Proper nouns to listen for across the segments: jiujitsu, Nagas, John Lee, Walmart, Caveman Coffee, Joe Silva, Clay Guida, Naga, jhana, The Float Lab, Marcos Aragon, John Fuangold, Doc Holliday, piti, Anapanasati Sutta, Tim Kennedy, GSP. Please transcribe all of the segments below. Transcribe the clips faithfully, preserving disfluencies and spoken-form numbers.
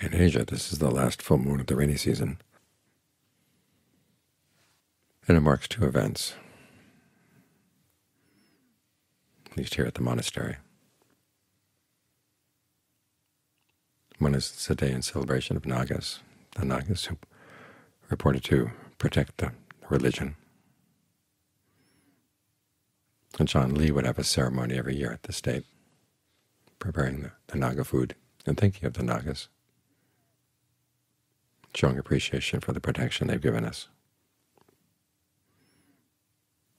in Asia. This is the last full moon of the rainy season, and it marks two events, at least here at the monastery. One is it's a day in celebration of Nagas, the Nagas who reported to protect the religion. And John Lee would have a ceremony every year at this date, preparing the, the Naga food and thinking of the Nagas, showing appreciation for the protection they've given us.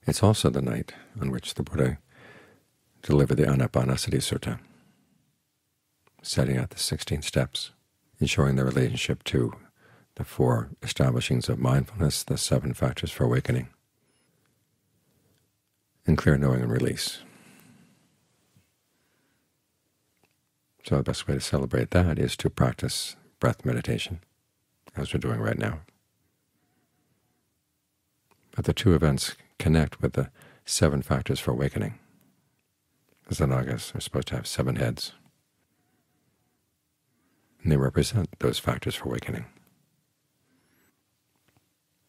It's also the night on which the Buddha delivered the Anapanasati Sutta, setting out the sixteen steps and showing their relationship to the four establishings of mindfulness, the seven factors for awakening, and clear knowing and release. So the best way to celebrate that is to practice breath meditation, as we're doing right now. But the two events connect with the seven factors for awakening, because the Nagas are supposed to have seven heads, and they represent those factors for awakening.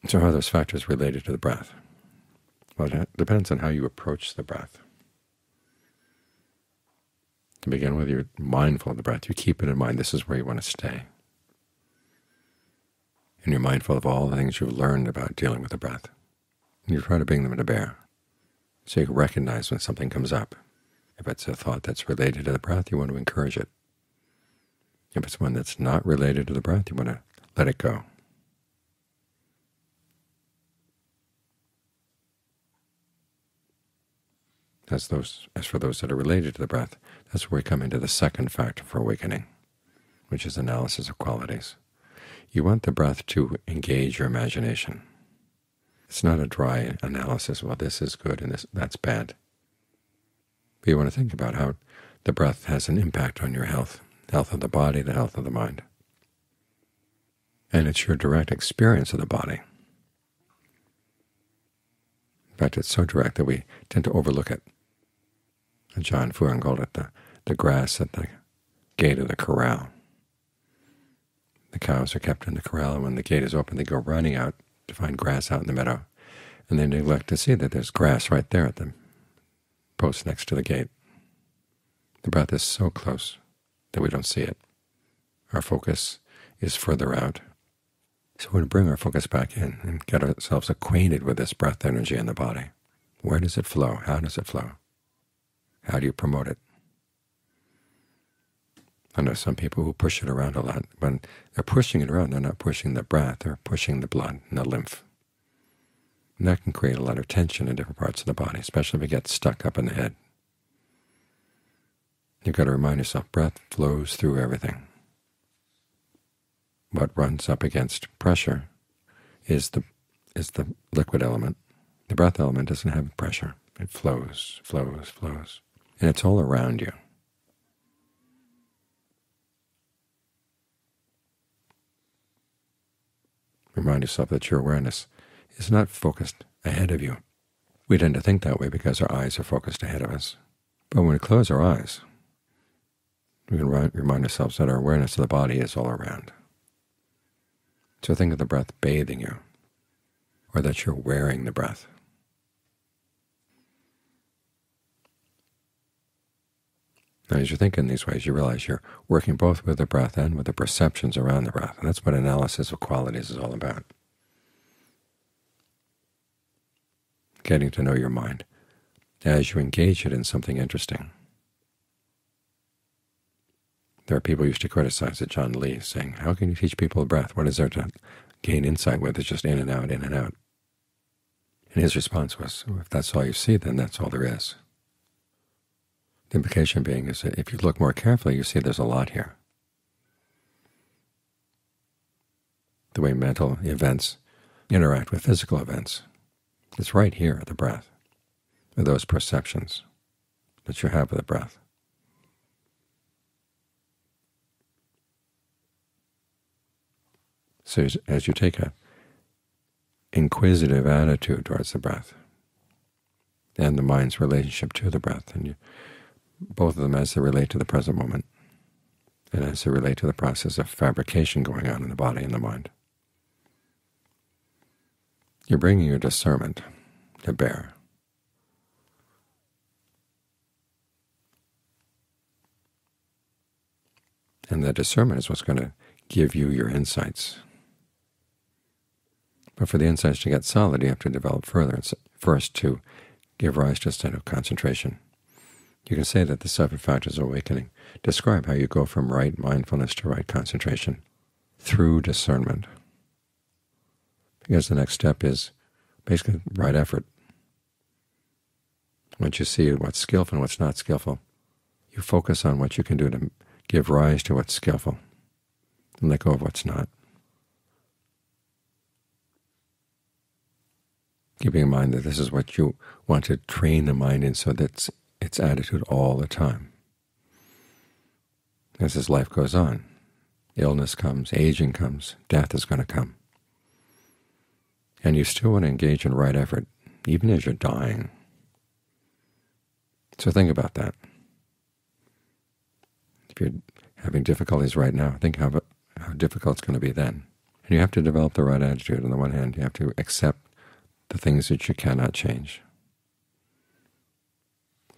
So how are those factors related to the breath? Well, it depends on how you approach the breath. To begin with, you're mindful of the breath. You keep it in mind. This is where you want to stay. And you're mindful of all the things you've learned about dealing with the breath. And you try to bring them to bear, so you can recognize when something comes up. If it's a thought that's related to the breath, you want to encourage it. If it's one that's not related to the breath, you want to let it go. As, those, as for those that are related to the breath, that's where we come into the second factor for awakening, which is analysis of qualities. You want the breath to engage your imagination. It's not a dry analysis, well, this is good and this, that's bad. But you want to think about how the breath has an impact on your health, the health of the body, the health of the mind. And it's your direct experience of the body. In fact, it's so direct that we tend to overlook it. John Fuangold at the, the grass at the gate of the corral. The cows are kept in the corral, and when the gate is open, they go running out to find grass out in the meadow, and they neglect to see that there's grass right there at the post next to the gate. The breath is so close that we don't see it. Our focus is further out. So we're going to bring our focus back in and get ourselves acquainted with this breath energy in the body. Where does it flow? How does it flow? How do you promote it? I know some people who push it around a lot. When they're pushing it around, they're not pushing the breath, they're pushing the blood and the lymph. And that can create a lot of tension in different parts of the body, especially if it gets stuck up in the head. You've got to remind yourself, breath flows through everything. What runs up against pressure is the, is the liquid element. The breath element doesn't have pressure. It flows, flows, flows. And it's all around you. Remind yourself that your awareness is not focused ahead of you. We tend to think that way because our eyes are focused ahead of us. But when we close our eyes, we can remind ourselves that our awareness of the body is all around. So think of the breath bathing you, or that you're wearing the breath. Now, as you think in these ways, you realize you're working both with the breath and with the perceptions around the breath, and that's what analysis of qualities is all about. Getting to know your mind as you engage it in something interesting. There are people who used to criticize it, John Lee, saying, how can you teach people the breath? What is there to gain insight with? It's just in and out, in and out. And his response was, well, if that's all you see, then that's all there is. The implication being is that if you look more carefully, you see there's a lot here. The way mental events interact with physical events, it's right here at the breath, with those perceptions that you have with the breath. So as you take an inquisitive attitude towards the breath and the mind's relationship to the breath, and you, both of them as they relate to the present moment, and as they relate to the process of fabrication going on in the body and the mind. You're bringing your discernment to bear. And that discernment is what's going to give you your insights. But for the insights to get solid, you have to develop further. It's first to give rise to a state of concentration. You can say that the seven factors of awakening describe how you go from right mindfulness to right concentration through discernment, because the next step is basically right effort. Once you see what's skillful and what's not skillful, you focus on what you can do to give rise to what's skillful and let go of what's not, keeping in mind that this is what you want to train the mind in, so that's its attitude all the time. As this life goes on, illness comes, aging comes, death is going to come. And you still want to engage in right effort, even as you're dying. So think about that. If you're having difficulties right now, think how, how difficult it's going to be then. And you have to develop the right attitude. On the one hand, you have to accept the things that you cannot change.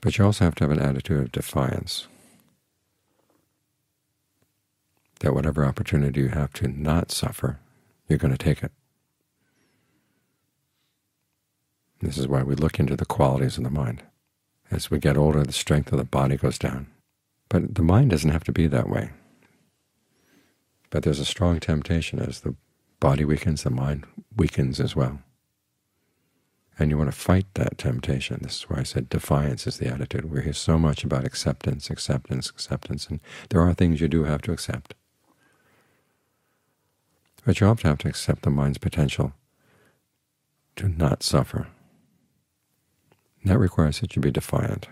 But you also have to have an attitude of defiance, that whatever opportunity you have to not suffer, you're going to take it. This is why we look into the qualities of the mind. As we get older, the strength of the body goes down. But the mind doesn't have to be that way. But there's a strong temptation. As the body weakens, the mind weakens as well. And you want to fight that temptation. This is why I said defiance is the attitude. We hear so much about acceptance, acceptance, acceptance, and there are things you do have to accept. But you often have to accept the mind's potential to not suffer. And that requires that you be defiant.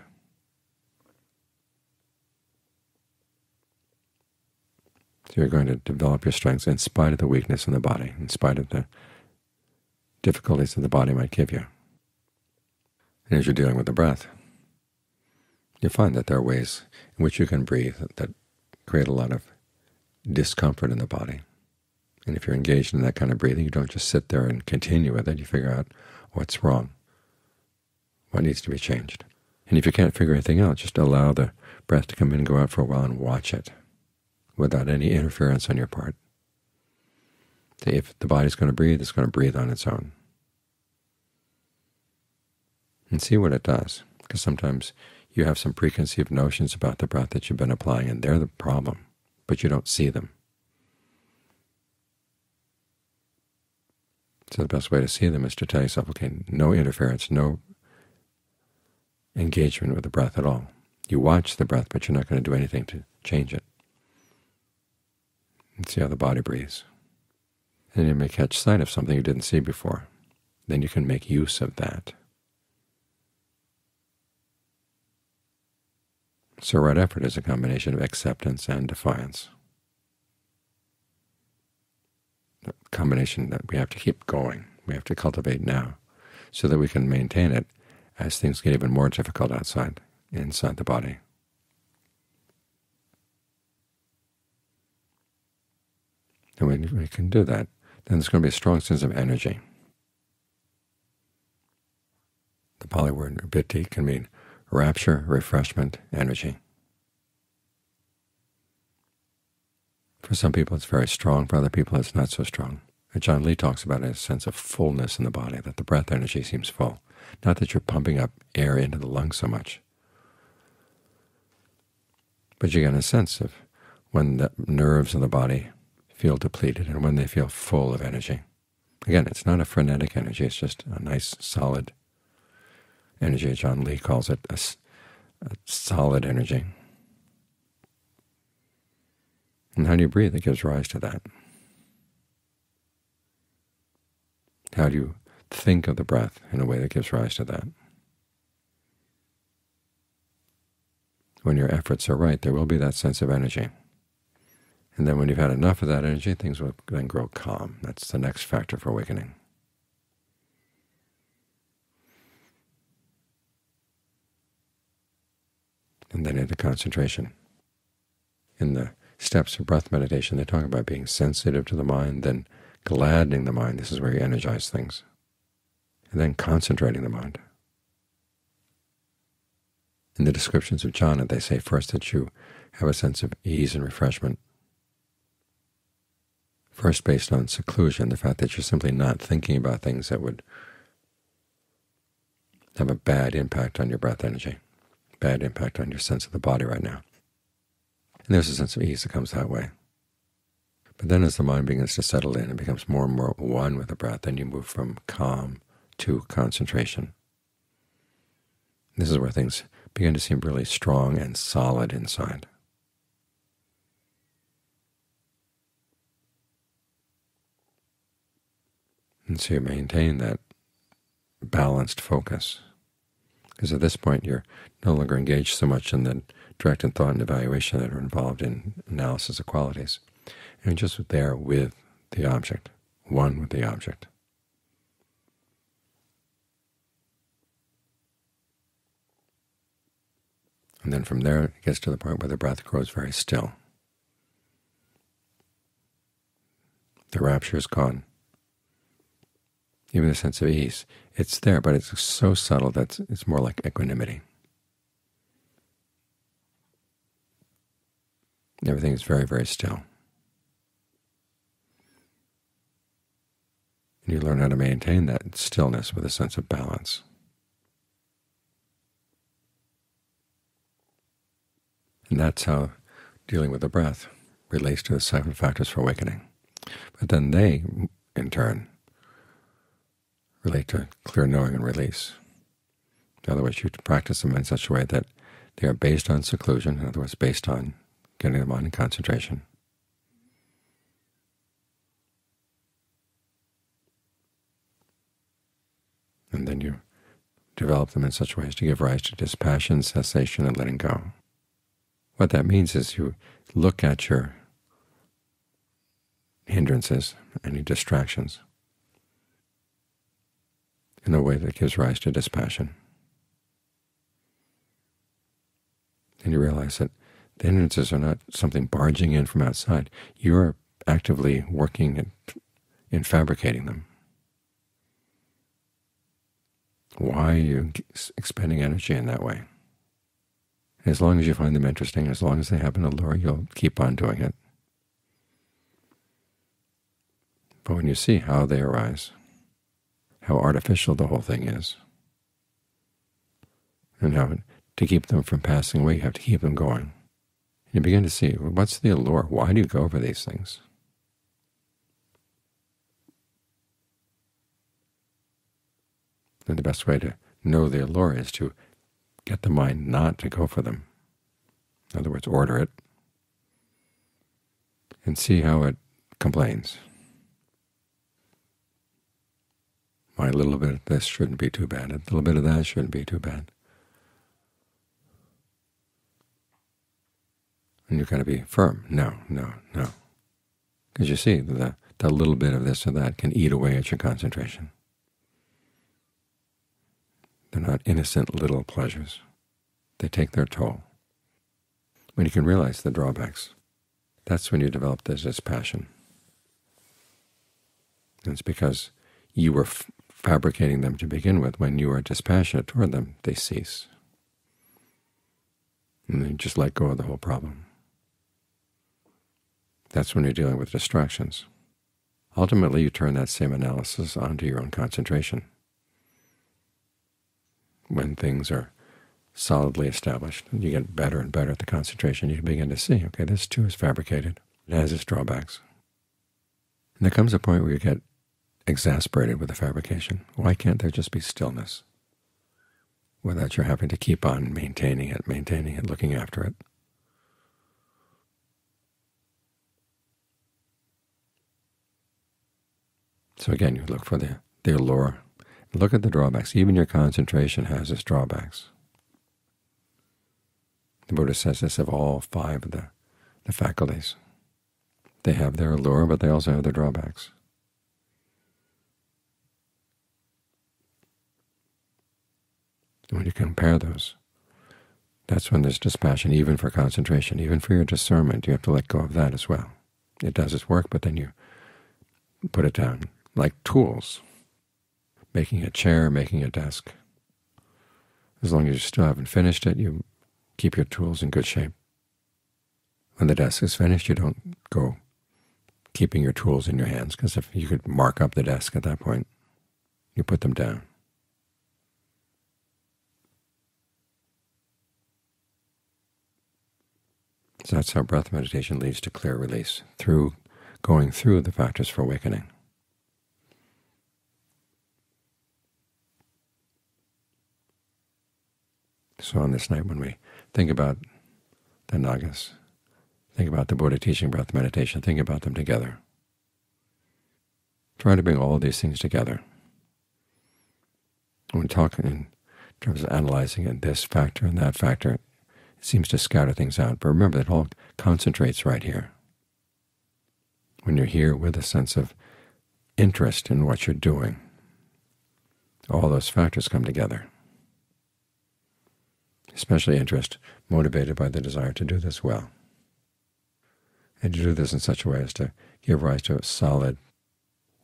So you're going to develop your strengths in spite of the weakness in the body, in spite of the difficulties that the body might give you. And as you're dealing with the breath, you find that there are ways in which you can breathe that create a lot of discomfort in the body. And if you're engaged in that kind of breathing, you don't just sit there and continue with it. You figure out what's wrong, what needs to be changed. And if you can't figure anything out, just allow the breath to come in and go out for a while and watch it without any interference on your part. If the body's going to breathe, it's going to breathe on its own. And see what it does, because sometimes you have some preconceived notions about the breath that you've been applying, and they're the problem, but you don't see them. So the best way to see them is to tell yourself, okay, no interference, no engagement with the breath at all. You watch the breath, but you're not going to do anything to change it. And see how the body breathes. And you may catch sight of something you didn't see before. Then you can make use of that. So right effort is a combination of acceptance and defiance, a combination that we have to keep going, we have to cultivate now, so that we can maintain it as things get even more difficult outside, inside the body. And when we can do that, then there's going to be a strong sense of energy. The Pali word piti can mean rapture, refreshment, energy. For some people it's very strong, for other people it's not so strong. And John Lee talks about a sense of fullness in the body, that the breath energy seems full. Not that you're pumping up air into the lungs so much, but you get a sense of when the nerves in the body feel depleted and when they feel full of energy. Again, it's not a frenetic energy, it's just a nice solid energy. John Lee calls it a, a solid energy. And how do you breathe that gives rise to that? How do you think of the breath in a way that gives rise to that? When your efforts are right, there will be that sense of energy. And then when you've had enough of that energy, things will then grow calm. That's the next factor for awakening. And then into concentration. In the steps of breath meditation, they talk about being sensitive to the mind, then gladdening the mind. This is where you energize things. And then concentrating the mind. In the descriptions of jhana, they say first that you have a sense of ease and refreshment. First, based on seclusion, the fact that you're simply not thinking about things that would have a bad impact on your breath energy, bad impact on your sense of the body right now. And there's a sense of ease that comes that way. But then as the mind begins to settle in and becomes more and more one with the breath, then you move from calm to concentration. This is where things begin to seem really strong and solid inside. And so you maintain that balanced focus, because at this point you're no longer engaged so much in the directed thought and evaluation that are involved in analysis of qualities. And you're just there with the object, one with the object. And then from there it gets to the point where the breath grows very still. The rapture is gone. Even the sense of ease, it's there, but it's so subtle that it's more like equanimity. Everything is very, very still. And you learn how to maintain that stillness with a sense of balance. And that's how dealing with the breath relates to the seven factors for awakening. But then they, in turn, relate to clear knowing and release. In other words, you practice them in such a way that they are based on seclusion, in other words, based on getting the mind in concentration. And then you develop them in such ways to give rise to dispassion, cessation, and letting go. What that means is you look at your hindrances, any distractions, in a way that gives rise to dispassion. And you realize that the hindrances are not something barging in from outside. You are actively working in, in fabricating them. Why are you expending energy in that way? And as long as you find them interesting, as long as they happen to lure, you'll keep on doing it. But when you see how they arise, how artificial the whole thing is, and how to keep them from passing away, you have to keep them going. You begin to see, well, what's the allure? Why do you go for these things? And the best way to know the allure is to get the mind not to go for them. In other words, order it and see how it complains. My little bit of this shouldn't be too bad, a little bit of that shouldn't be too bad. And you've got to be firm. No, no, no. Because you see, the, the little bit of this or that can eat away at your concentration. They're not innocent little pleasures. They take their toll. When you can realize the drawbacks, that's when you develop this dispassion. And it's because you were fabricating them to begin with. When you are dispassionate toward them, they cease. And you just let go of the whole problem. That's when you're dealing with distractions. Ultimately, you turn that same analysis onto your own concentration. When things are solidly established, you get better and better at the concentration. You begin to see, okay, this too is fabricated. It has its drawbacks. And there comes a point where you get exasperated with the fabrication. Why can't there just be stillness without your having to keep on maintaining it, maintaining it, looking after it? So again, you look for the, the allure. Look at the drawbacks. Even your concentration has its drawbacks. The Buddha says this of all five of the, the faculties. They have their allure, but they also have their drawbacks. When you compare those, That's when there's dispassion, even for concentration, even for your discernment. You have to let go of that as well. It does its work, but then you put it down like tools, making a chair, making a desk. As long as you still haven't finished it, you keep your tools in good shape. When the desk is finished, you don't go keeping your tools in your hands, because if you could mark up the desk at that point, you put them down. So that's how breath meditation leads to clear release, through going through the factors for awakening. So on this night, when we think about the Nagas, think about the Buddha teaching breath meditation, think about them together. Try to bring all these things together. When talking in terms of analyzing it, this factor and that factor, it seems to scatter things out, but remember that it all concentrates right here. When you're here with a sense of interest in what you're doing, all those factors come together. Especially interest motivated by the desire to do this well, and to do this in such a way as to give rise to a solid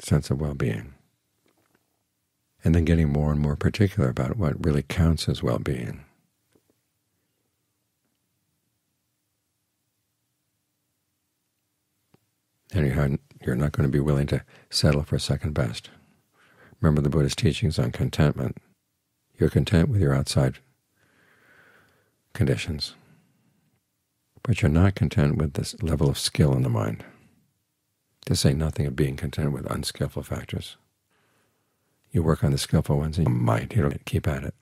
sense of well-being, and then getting more and more particular about what really counts as well-being. And you're not going to be willing to settle for second best. Remember the Buddha's teachings on contentment. You're content with your outside conditions, but you're not content with this level of skill in the mind. To say nothing of being content with unskillful factors. You work on the skillful ones and you might, you don't keep at it.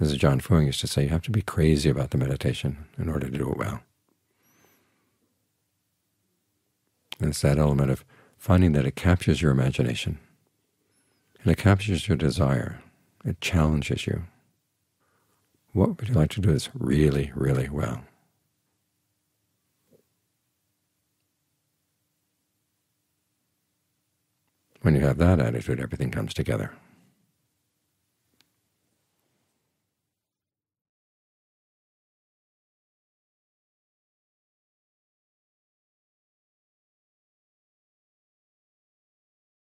As John Fuangold used to say, you have to be crazy about the meditation in order to do it well. And it's that element of finding that it captures your imagination, and it captures your desire, it challenges you. What would you like to do this really, really well? When you have that attitude, everything comes together.